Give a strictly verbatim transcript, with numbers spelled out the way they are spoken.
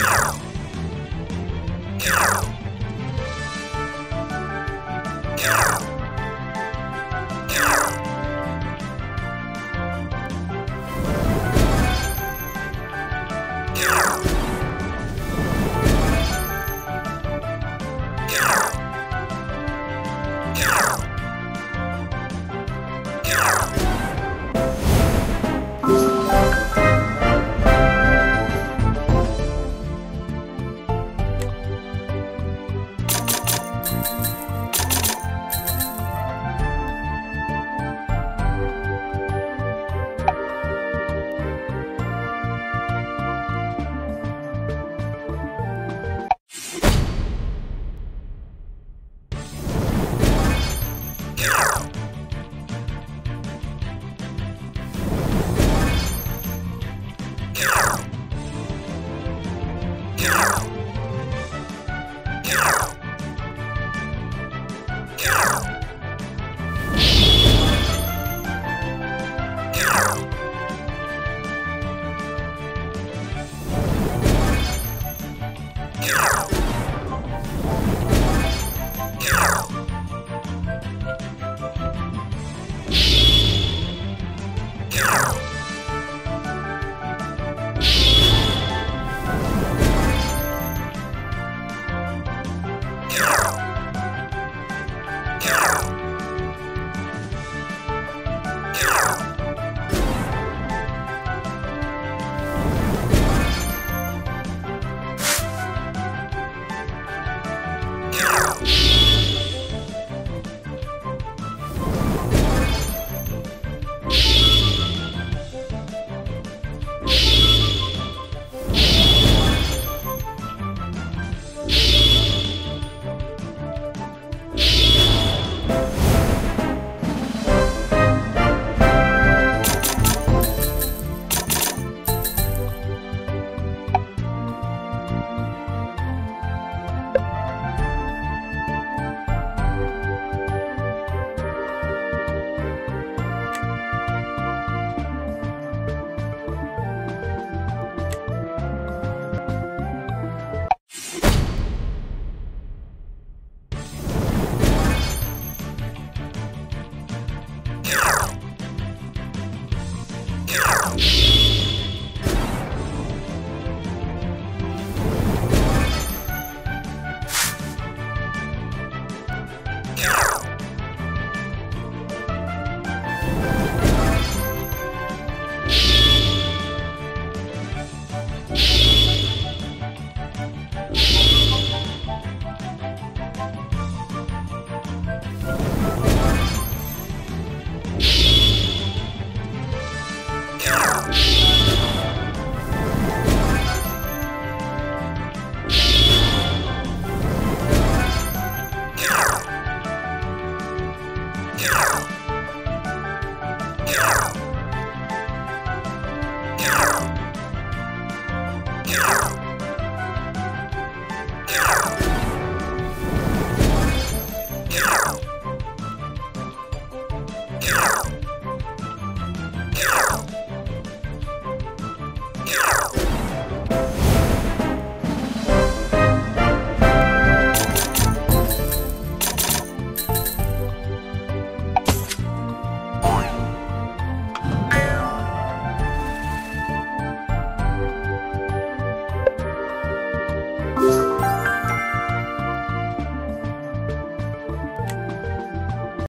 Yeah!